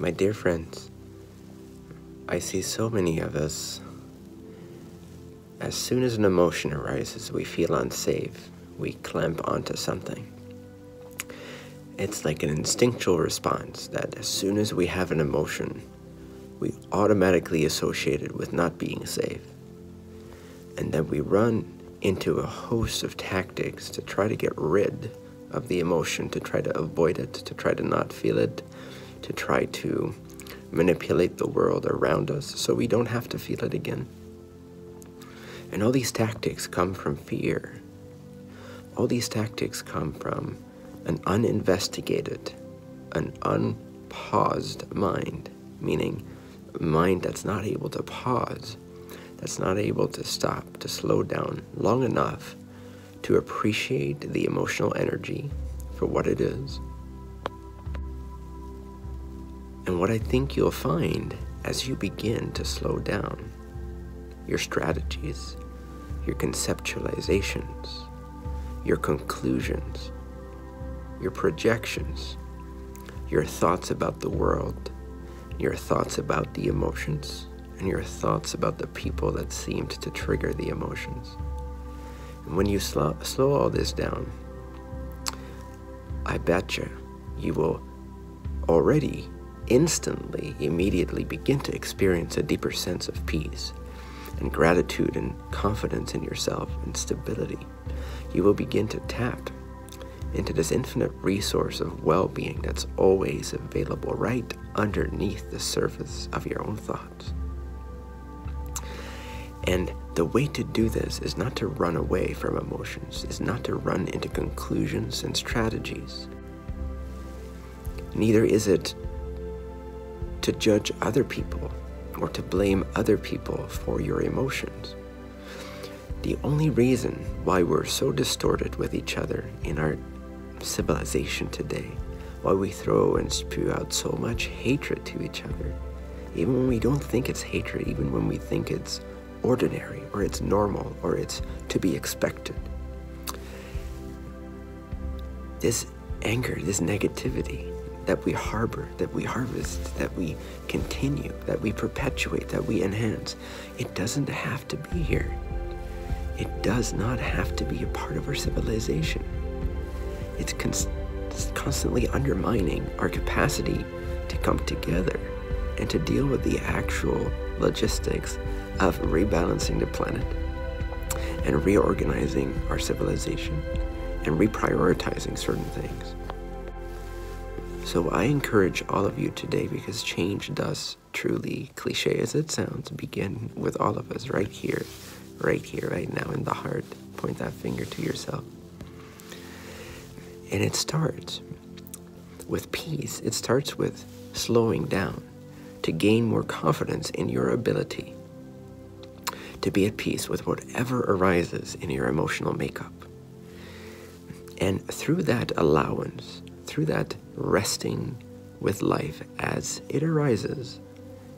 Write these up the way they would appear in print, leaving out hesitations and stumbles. My dear friends, I see so many of us. As soon as an emotion arises, we feel unsafe. We clamp onto something. It's like an instinctual response that as soon as we have an emotion, we automatically associate it with not being safe. And then we run into a host of tactics to try to get rid of the emotion, to try to avoid it, to try to not feel it, to try to manipulate the world around us so we don't have to feel it again. And all these tactics come from fear. All these tactics come from an uninvestigated, an unpaused mind, meaning a mind that's not able to pause, that's not able to stop, to slow down long enough to appreciate the emotional energy for what it is. And what I think you'll find as you begin to slow down, your strategies, your conceptualizations, your conclusions, your projections, your thoughts about the world, your thoughts about the emotions, and your thoughts about the people that seemed to trigger the emotions. And when you slow all this down, I betcha you will already instantly, immediately begin to experience a deeper sense of peace and gratitude and confidence in yourself and stability. You will begin to tap into this infinite resource of well-being that's always available right underneath the surface of your own thoughts. And the way to do this is not to run away from emotions, is not to run into conclusions and strategies. Neither is it to judge other people or to blame other people for your emotions. The only reason why we're so distorted with each other in our civilization today, why we throw and spew out so much hatred to each other, even when we don't think it's hatred, even when we think it's ordinary or it's normal or it's to be expected. This anger, this negativity that we harbor, that we harvest, that we continue, that we perpetuate, that we enhance, it doesn't have to be here. It does not have to be a part of our civilization. It's constantly undermining our capacity to come together and to deal with the actual logistics of rebalancing the planet and reorganizing our civilization and reprioritizing certain things. So I encourage all of you today, because change does truly, cliche as it sounds, begin with all of us right here. Right here, right now, in the heart. Point that finger to yourself. And it starts with peace. It starts with slowing down to gain more confidence in your ability to be at peace with whatever arises in your emotional makeup. And through that allowance, through that resting with life as it arises,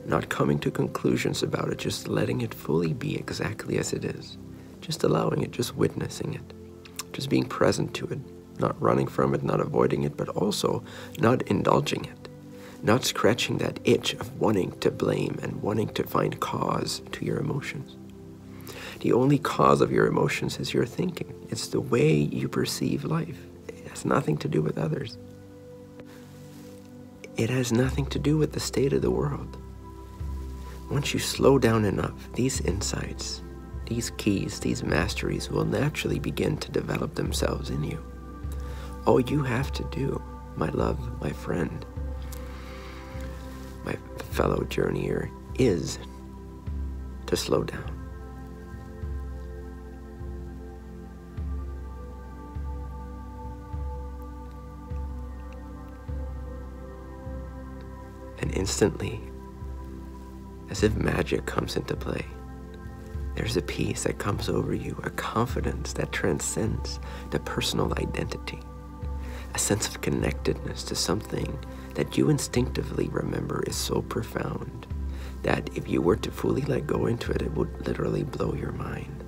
not coming to conclusions about it, just letting it fully be exactly as it is. Just allowing it, just witnessing it, just being present to it, not running from it, not avoiding it, but also not indulging it, not scratching that itch of wanting to blame and wanting to find cause to your emotions. The only cause of your emotions is your thinking. It's the way you perceive life. It has nothing to do with others. It has nothing to do with the state of the world. Once you slow down enough, these insights, these keys, these masteries will naturally begin to develop themselves in you. All you have to do, my love, my friend, my fellow journeyer, is to slow down. And instantly, as if magic comes into play, there's a peace that comes over you, a confidence that transcends the personal identity, a sense of connectedness to something that you instinctively remember is so profound that if you were to fully let go into it, it would literally blow your mind.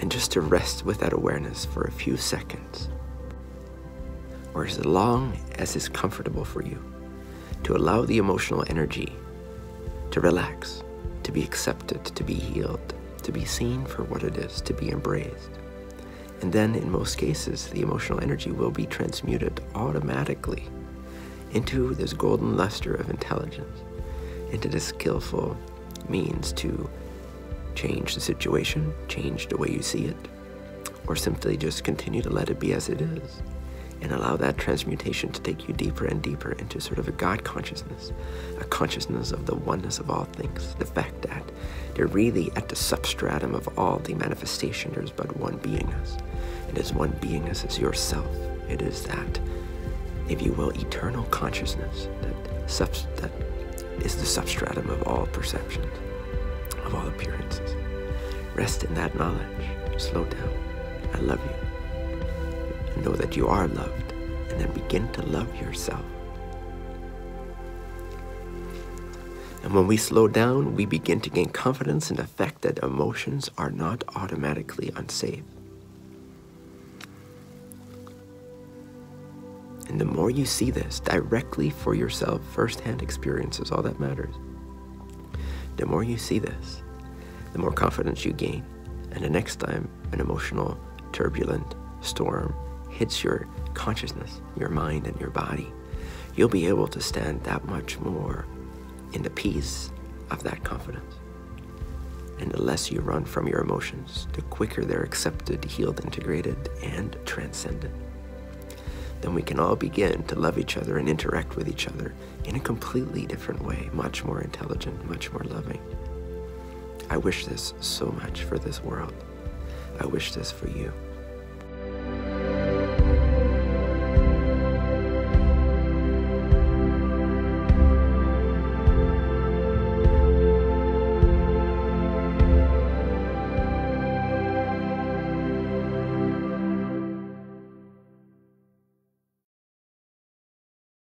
And just to rest with that awareness for a few seconds, or as long as is comfortable for you. to allow the emotional energy to relax, to be accepted, to be healed, to be seen for what it is, to be embraced. And then in most cases, the emotional energy will be transmuted automatically into this golden luster of intelligence, into this skillful means to change the situation, change the way you see it, or simply just continue to let it be as it is, and allow that transmutation to take you deeper and deeper into sort of a God consciousness, a consciousness of the oneness of all things, the fact that they're really at the substratum of all the manifestation, there's but one beingness. And this one beingness is yourself. It is that, if you will, eternal consciousness that is the substratum of all perceptions, of all appearances. Rest in that knowledge. Slow down. I love you. Know that you are loved, and then begin to love yourself. And when we slow down, we begin to gain confidence in the fact that emotions are not automatically unsafe. And the more you see this directly for yourself, firsthand experience is all that matters. The more you see this, the more confidence you gain. And the next time an emotional, turbulent storm hits your consciousness, your mind, and your body, you'll be able to stand that much more in the peace of that confidence. And the less you run from your emotions, the quicker they're accepted, healed, integrated, and transcended. Then we can all begin to love each other and interact with each other in a completely different way, much more intelligent, much more loving. I wish this so much for this world. I wish this for you.